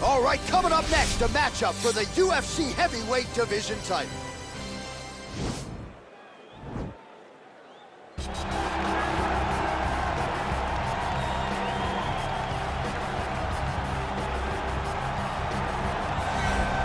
All right, coming up next, a matchup for the UFC heavyweight division title.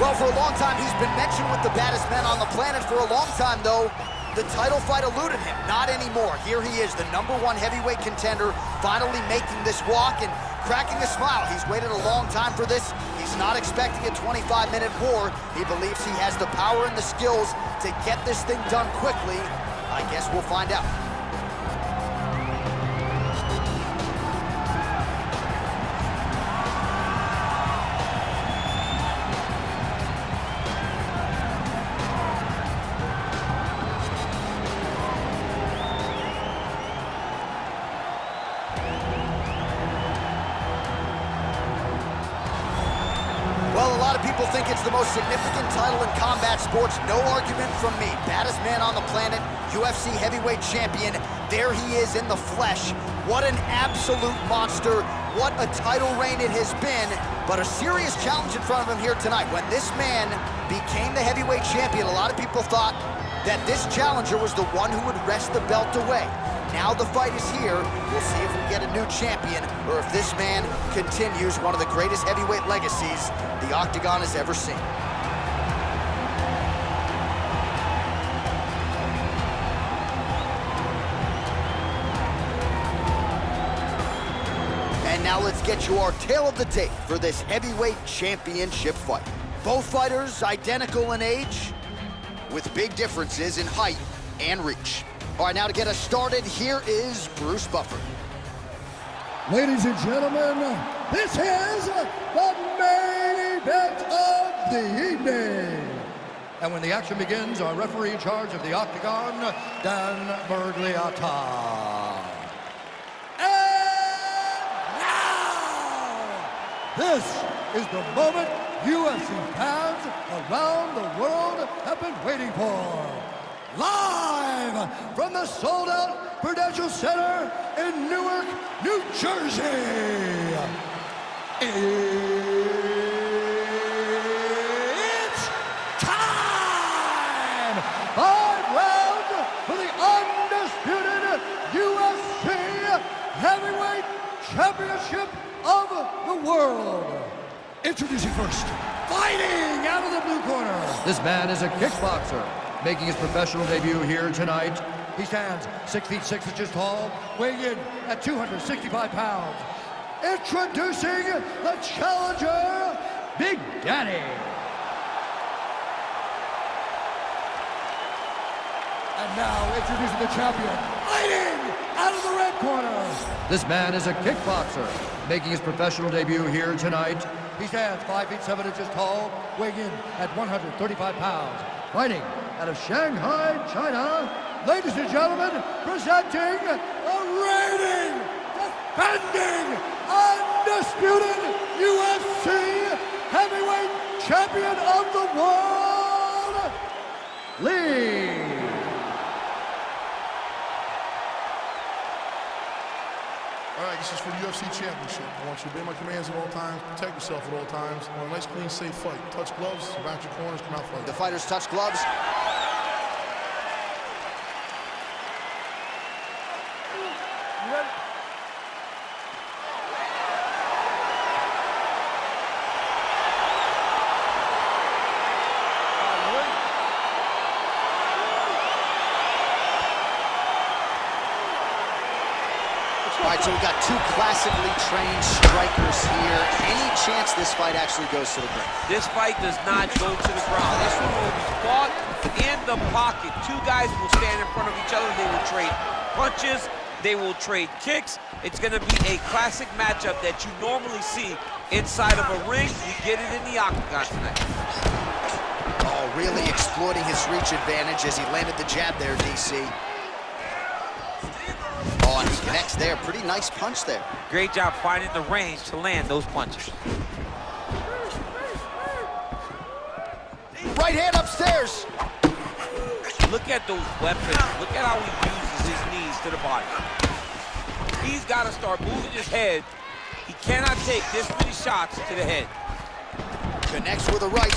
Well, for a long time, he's been mentioned with the baddest men on the planet. For a long time, though, the title fight eluded him. Not anymore. Here he is, the #1 heavyweight contender, finally making this walk and cracking a smile. He's waited a long time for this. He's not expecting a 25-minute war. He believes he has the power and the skills to get this thing done quickly. I guess we'll find out. Think it's the most significant title in combat sports. No argument from me. Baddest man on the planet, UFC heavyweight champion. There he is in the flesh. What an absolute monster. What a title reign it has been. But a serious challenge in front of him here tonight. When this man became the heavyweight champion, a lot of people thought that this challenger was the one who would wrest the belt away. Now the fight is here. We'll see if we get a new champion or if this man continues one of the greatest heavyweight legacies the Octagon has ever seen. And now let's get you our tale of the tape for this heavyweight championship fight. Both fighters identical in age, with big differences in height and reach. All right, now to get us started, here is Bruce Buffer. Ladies and gentlemen, this is the main event of the evening. And when the action begins, our referee in charge of the Octagon, Dan Bergliatta. And now, this is the moment UFC fans around the world have been waiting for. Live from the sold-out Prudential Center in Newark, New Jersey, it's time! 5 rounds for the undisputed UFC Heavyweight Championship of the World. Introducing first, fighting out of the blue corner. This man is a kickboxer, making his professional debut here tonight. He stands 6 feet 6 inches tall, weighing in at 265 pounds. Introducing the challenger, Big Daddy. And now introducing the champion, fighting out of the red corner. This man is a kickboxer, making his professional debut here tonight. He stands 5 feet 7 inches tall, weighing in at 135 pounds. Fighting out of Shanghai, China, ladies and gentlemen, presenting the reigning, defending, undisputed UFC heavyweight champion of the world, Lee. All right, this is for the UFC championship. I want you to obey my commands at all times, protect yourself at all times. I want a nice, clean, safe fight. Touch gloves, around your corners, come out fighting. The fighters touch gloves. All right, so we got two classically trained strikers here. Any chance this fight actually goes to the ground? This fight does not go to the ground. This one will be fought in the pocket. Two guys will stand in front of each other. They will trade punches. They will trade kicks. It's going to be a classic matchup that you normally see inside of a ring. You get it in the Octagon tonight. Oh, really exploiting his reach advantage as he landed the jab there, DC. Oh, and he connects there. Pretty nice punch there. Great job finding the range to land those punches. Right hand upstairs. Look at those weapons. Look at how he uses his knees to the body. He's got to start moving his head. He cannot take this many shots to the head. Connects with a right.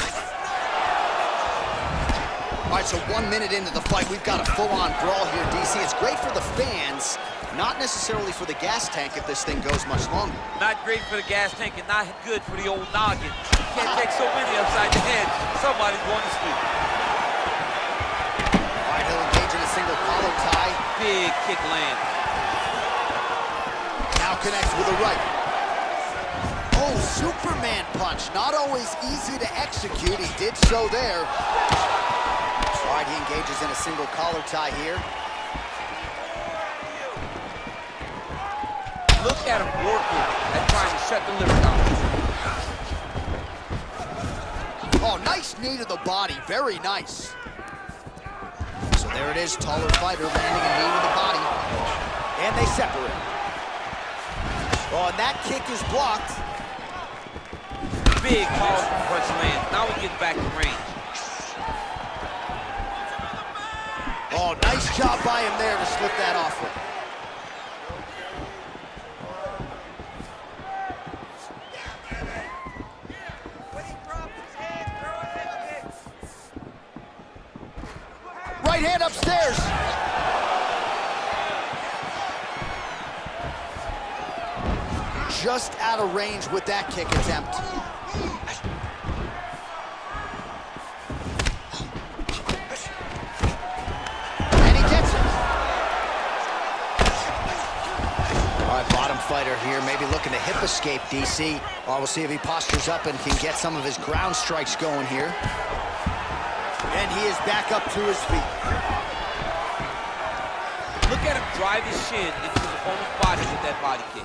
All right, so 1 minute into the fight, we've got a full-on brawl here, DC. It's great for the fans, not necessarily for the gas tank if this thing goes much longer. Not great for the gas tank and not good for the old noggin. You can't take so many upside the head. Somebody's going to sleep. All right, he'll engage in a single collar tie. Big kick lands. Now connects with a right. Oh, Superman punch. Not always easy to execute. He did so there. All right, he engages in a single collar tie here. Look at him working and trying to shut the liver down. Oh, nice knee to the body. Very nice. So there it is. Taller fighter landing a knee to the body. And they separate. Oh, and that kick is blocked. Big call from first man. Now we get back to range. Oh, nice job by him there to slip that off with. Right hand upstairs. Just out of range with that kick attempt. And he gets it. All right, bottom fighter here, maybe looking to hip escape, DC. All right, we'll see if he postures up and can get some of his ground strikes going here. And he is back up to his feet. Look at him drive his shin into his opponent's body with that body kick.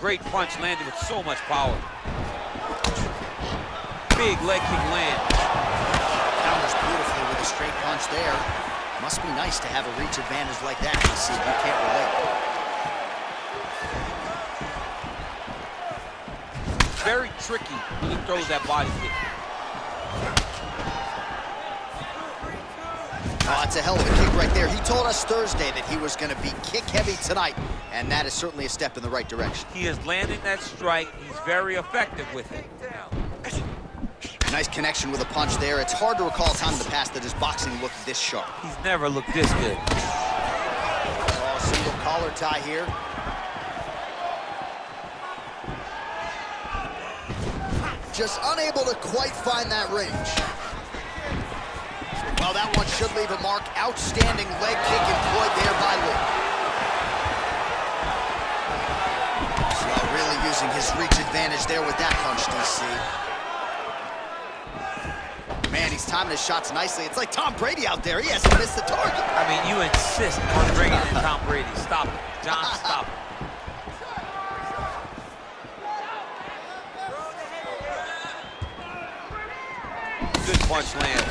Great punch landed with so much power. Big leg kick land. Counters beautifully with a straight punch there. Must be nice to have a reach advantage like that, DC. You can't relate. Very tricky when he throws that body kick. Oh, it's a hell of a kick right there. He told us Thursday that he was going to be kick-heavy tonight, and that is certainly a step in the right direction. He is landing that strike. He's very effective with it. Nice connection with a punch there. It's hard to recall a time in the past that his boxing looked this sharp. He's never looked this good. Oh, single collar tie here. Just unable to quite find that range. Well, that one should leave a mark. Outstanding leg kick employed there by Lee. So really using his reach advantage there with that punch, DC. Man, he's timing his shots nicely. It's like Tom Brady out there. He hasn't missed the target. I mean, you insist on bringing in Tom Brady. Stop it. John, stop it. Good punch land.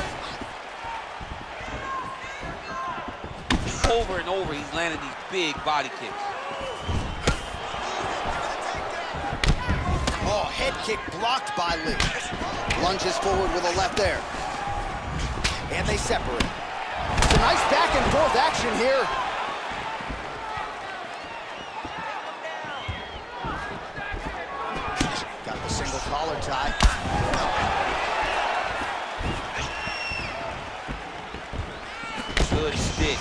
Over and over, he's landing these big body kicks. Oh, head kick blocked by Lee. Lunges forward with a left there. And they separate. It's a nice back and forth action here. Got the single collar tie. Good stick.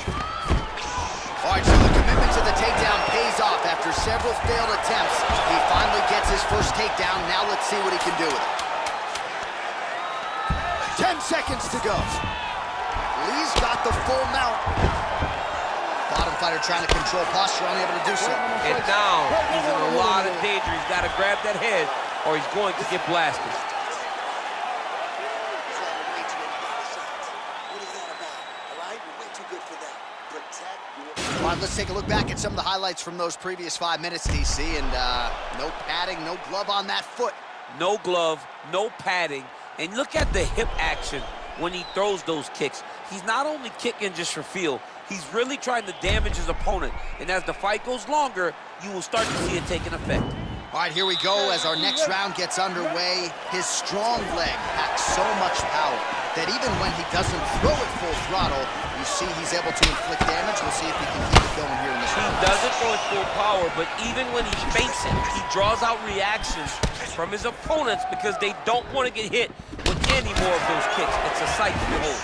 All right, so the commitment to the takedown pays off. After several failed attempts, he finally gets his first takedown. Now let's see what he can do with it. 10 seconds to go. Lee's got the full mount. Bottom fighter trying to control posture, unable to do so. And now he's in a lot of danger. He's got to grab that head, or he's going to get blasted. All right, let's take a look back at some of the highlights from those previous 5 minutes, DC, and no padding, no glove on that foot. No glove, no padding, and look at the hip action when he throws those kicks. He's not only kicking just for feel, he's really trying to damage his opponent, and as the fight goes longer, you will start to see it taking effect. All right, here we go as our next round gets underway. His strong leg packs so much power. that even when he doesn't throw it full throttle, you see he's able to inflict damage. We'll see if he can keep it going here in this round. He doesn't throw it full power, but even when he fakes it, he draws out reactions from his opponents because they don't want to get hit with any more of those kicks. It's a sight to behold.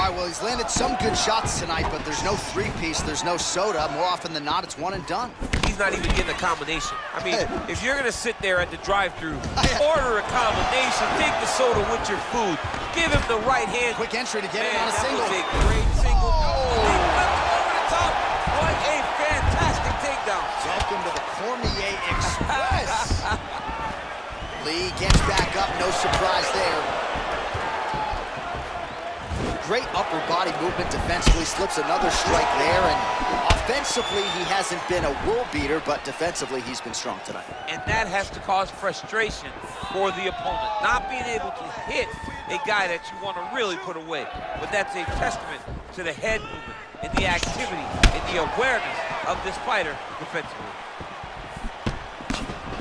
All right, well, he's landed some good shots tonight, but there's no three-piece, there's no soda. More often than not, it's one and done. Not even getting a combination. I mean, if you're gonna sit there at the drive-thru, order a combination, take the soda with your food, give him the right hand. Quick entry to get it on a single. That was a great single. Oh, he flipped over the top. What a fantastic takedown. Welcome to the Cormier Express. Lee gets back up, no surprise there. Great upper body movement defensively, slips another strike there, and offensively, he hasn't been a world beater, but defensively, he's been strong tonight. And that has to cause frustration for the opponent. Not being able to hit a guy that you want to really put away. But that's a testament to the head movement and the activity and the awareness of this fighter defensively.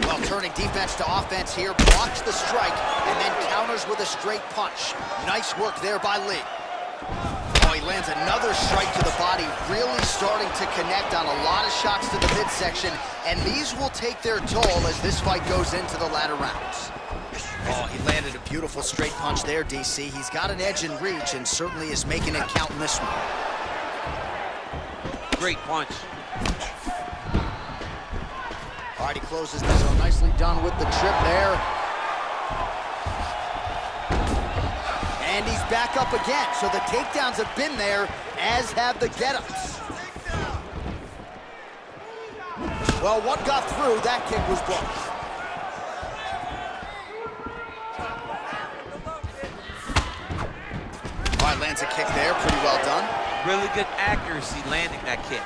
Well, turning defense to offense here, blocks the strike and then counters with a straight punch. Nice work there by Lee. He lands another strike to the body, really starting to connect on a lot of shots to the midsection, and these will take their toll as this fight goes into the latter rounds. Oh, he landed a beautiful straight punch there, DC. He's got an edge in reach and certainly is making it count in this one. Great punch. All right, he closes this one. Nicely done with the trip there. And he's back up again, so the takedowns have been there, as have the get-ups. Well, one got through, that kick was blocked. All right, lands a kick there, pretty well done. Really good accuracy landing that kick.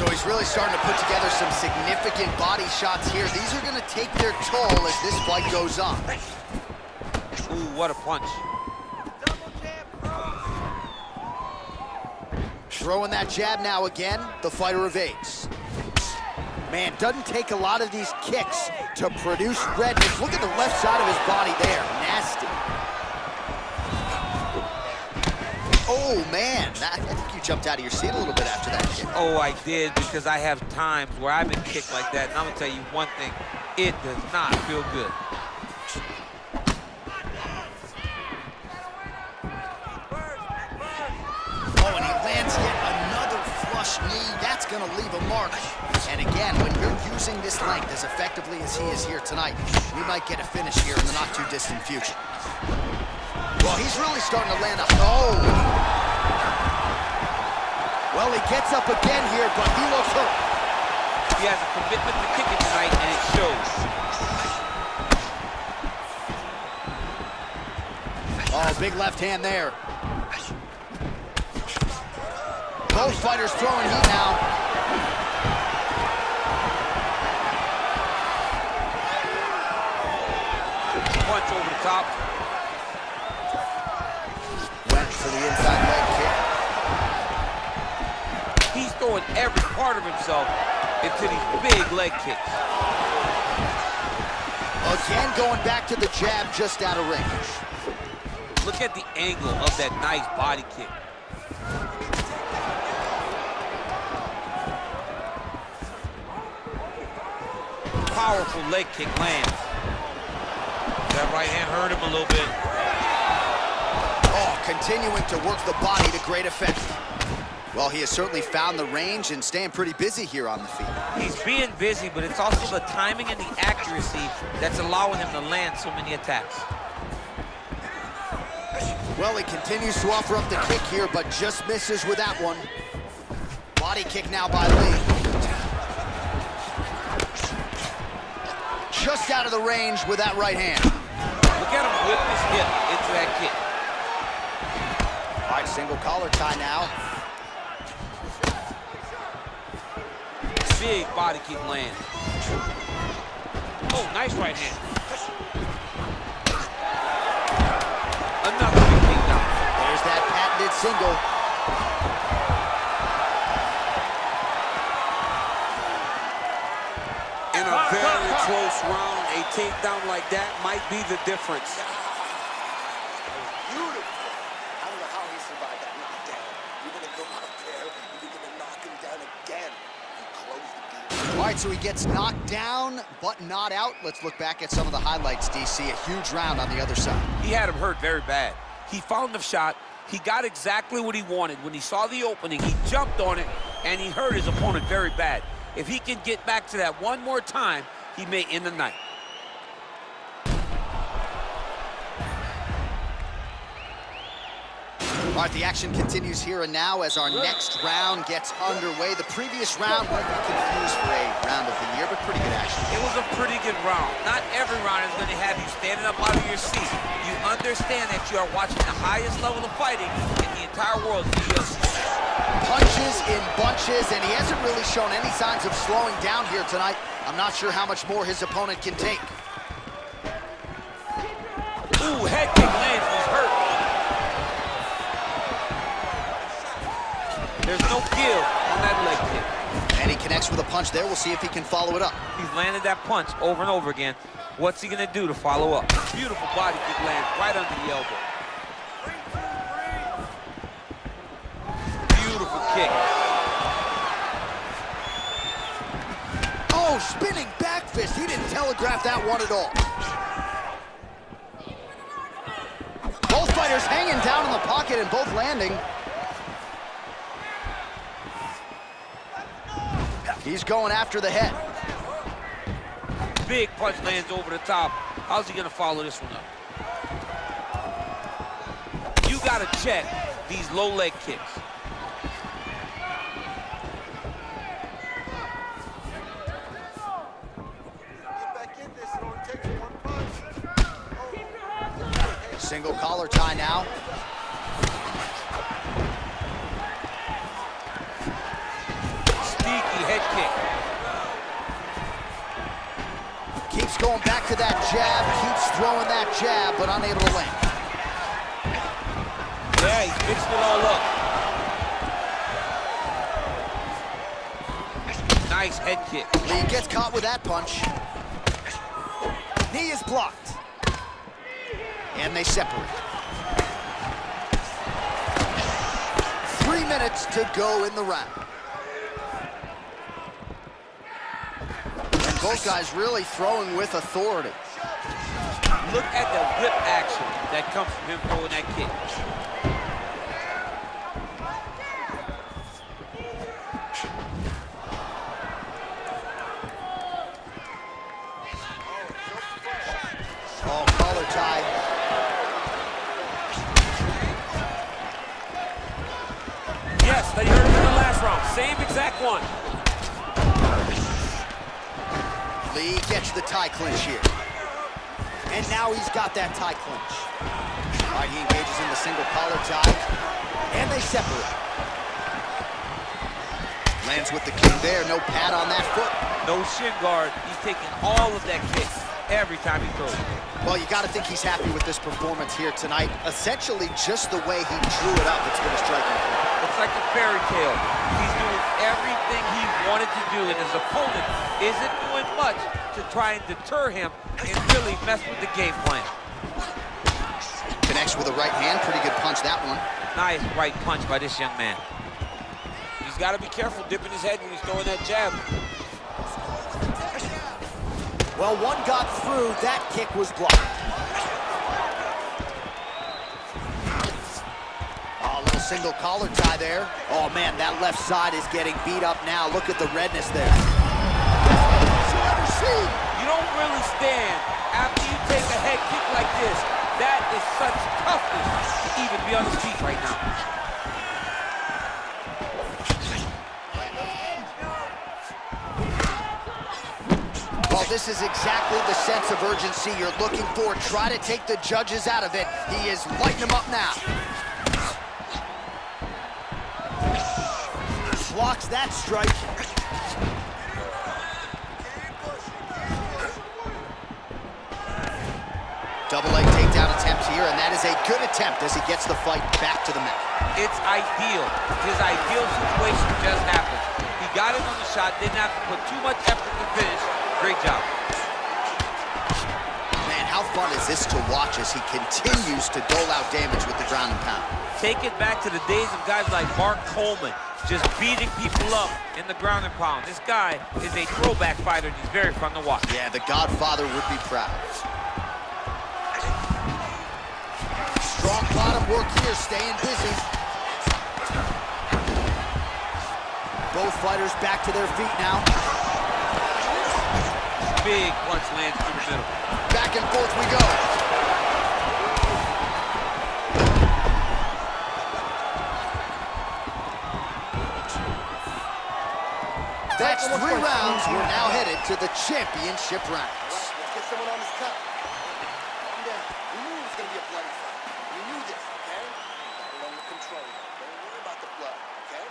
So he's really starting to put together some significant body shots here. These are gonna take their toll as this fight goes on. Ooh, what a punch. Throwing that jab now again, the fighter evades. Man, doesn't take a lot of these kicks to produce redness. Look at the left side of his body there, nasty. Oh man, I think you jumped out of your seat a little bit after that kick. Oh, I did, because I have times where I've been kicked like that, and I'm gonna tell you one thing, it does not feel good. Going to leave a mark, and again, when you're using this length as effectively as he is here tonight, we might get a finish here in the not too distant future. Well, he's really starting to land a... Oh! Well, he gets up again here, but he looks hurt. He has a commitment to kicking tonight, and it shows. Oh, big left hand there. Both fighters throwing heat now. Punch over the top. Went for the inside leg kick. He's throwing every part of himself into these big leg kicks. Again, going back to the jab, just out of range. Look at the angle of that nice body kick. Powerful leg kick lands. That right hand hurt him a little bit. Oh, continuing to work the body to great effect. Well, he has certainly found the range and staying pretty busy here on the feet. He's being busy, but it's also the timing and the accuracy that's allowing him to land so many attacks. Well, he continues to offer up the kick here, but just misses with that one. Body kick now by Lee. Just out of the range with that right hand. Look at him whip his hip into that kick. All right, single collar tie now. Big body kick land. Oh, nice right hand. Another big kick down. There's that patented single. a very close round. A takedown like that might be the difference. Beautiful. I don't know how he survived that knockdown. You're going to go out there and you're going to knock him down again. You close the game. All right, so he gets knocked down, but not out. Let's look back at some of the highlights, DC. A huge round on the other side. He had him hurt very bad. He found the shot. He got exactly what he wanted. When he saw the opening, he jumped on it, and he hurt his opponent very bad. If he can get back to that one more time, he may end the night. All right, the action continues here and now as our next round gets underway. The previous round might be confused for a round of the year, but pretty good action. It was a pretty good round. Not every round is going to have you standing up out of your seat. You understand that you are watching the highest level of fighting in the entire world. Punches in bunches, and he hasn't really shown any signs of slowing down here tonight. I'm not sure how much more his opponent can take. Ooh, head kick lands. There's no kill on that leg kick. And he connects with a punch there. We'll see if he can follow it up. He's landed that punch over and over again. What's he going to do to follow up? Beautiful body kick lands right under the elbow. Beautiful kick. Oh, spinning back fist. He didn't telegraph that one at all. Both fighters hanging down in the pocket and both landing. He's going after the head. Big punch lands over the top. How's he gonna follow this one up? You gotta check these low leg kicks. Single collar tie now. Keeps going back to that jab, keeps throwing that jab, but unable to land. Yeah, he's mixed it all up. Nice head kick. Lee gets caught with that punch. Knee is blocked. And they separate. 3 minutes to go in the round. Both guys really throwing with authority. Look at the whip action that comes from him throwing that kick. Oh, collar tie. Yes, they heard him in the last round. Same exact one. Lee gets the tie clinch here. And now he's got that tie clinch. All right, he engages in the single collar tie. And they separate. Lands with the kick there. No pad on that foot. No shin guard. He's taking all of that kick every time he throws it. Well, you got to think he's happy with this performance here tonight. Essentially, just the way he drew it up, it's been a striking point. It's like a fairy tale. He's doing everything he wanted to do, and his opponent isn't doing much to try and deter him and really mess with the game plan. Connects with a right hand, pretty good punch, that one. Nice right punch by this young man. He's got to be careful dipping his head when he's throwing that jab. Well, one got through, that kick was blocked. Oh, a little single collar tie there. Oh man, that left side is getting beat up now. Look at the redness there. You don't really stand after you take a head kick like this. That is such toughness to even be on his feet right now. Well, this is exactly the sense of urgency you're looking for. Try to take the judges out of it. He is lighting them up now. Blocks that strike. Double leg takedown attempt here, and that is a good attempt as he gets the fight back to the mat. It's ideal. His ideal situation just happened. He got it on the shot, didn't have to put too much effort to finish. Great job. Man, how fun is this to watch as he continues to dole out damage with the ground and pound? Take it back to the days of guys like Mark Coleman, just beating people up in the ground and pound. This guy is a throwback fighter, and he's very fun to watch. Yeah, the Godfather would be proud. Strong bottom work here, staying busy. Both fighters back to their feet now. Big punch lands through the middle. Back and forth we go. That's 3 rounds. We're now headed to the championship rounds. Let's get someone on his cup. We knew it was going to be a bloody fight. We knew this, okay? Got it under control. Don't worry about the blood, okay?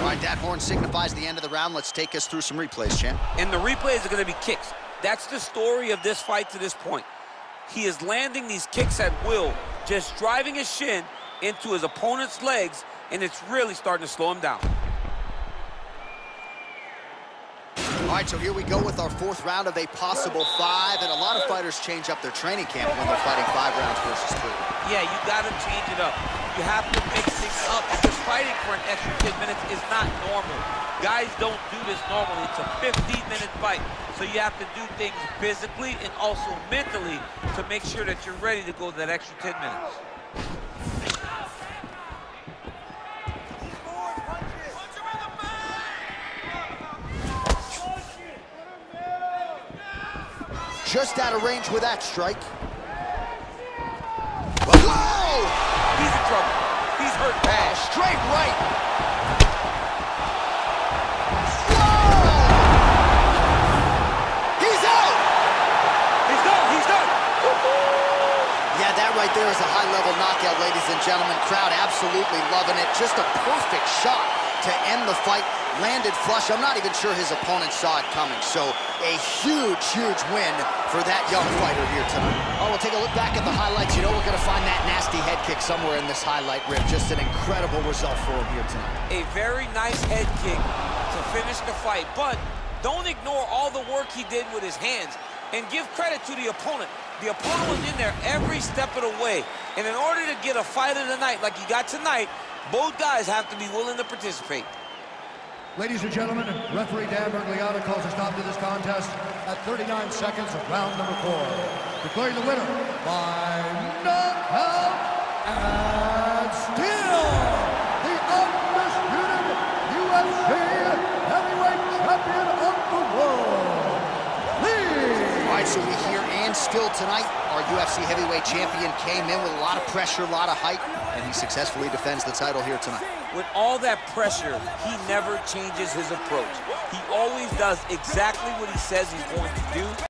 All right, that horn signifies the end of the round. Let's take us through some replays, champ. And the replays are going to be kicks. That's the story of this fight to this point. He is landing these kicks at will, just driving his shin into his opponent's legs, and it's really starting to slow him down. All right, so here we go with our 4th round of a possible 5, and a lot of fighters change up their training camp when they're fighting 5 rounds versus 3. Yeah, you got to change it up. You have to mix things up, because fighting for an extra 10 minutes is not normal. Guys don't do this normally. It's a 15-minute fight, so you have to do things physically and also mentally to make sure that you're ready to go that extra 10 minutes. Just out of range with that strike. Whoa! He's in trouble. He's hurt bad. Straight right. Whoa! He's out! He's done, he's done. Yeah, that right there is a high-level knockout, ladies and gentlemen. Crowd absolutely loving it. Just a perfect shot to end the fight. Landed flush. I'm not even sure his opponent saw it coming. So a huge, huge win for that young fighter here tonight. Oh, we'll take a look back at the highlights. You know we're going to find that nasty head kick somewhere in this highlight rip. Just an incredible result for him here tonight. A very nice head kick to finish the fight. But don't ignore all the work he did with his hands. And give credit to the opponent. The opponent was in there every step of the way. And in order to get a fight of the night like he got tonight, both guys have to be willing to participate. Ladies and gentlemen, referee Dan Bergliatta calls a stop to this contest at 39 seconds of round number 4. Declaring the winner by knockout and still the undisputed UFC heavyweight champion of the world, Lee. All right, so we hear and still tonight, our UFC heavyweight champion came in with a lot of pressure, a lot of hype, and he successfully defends the title here tonight. With all that pressure, he never changes his approach. He always does exactly what he says he's going to do.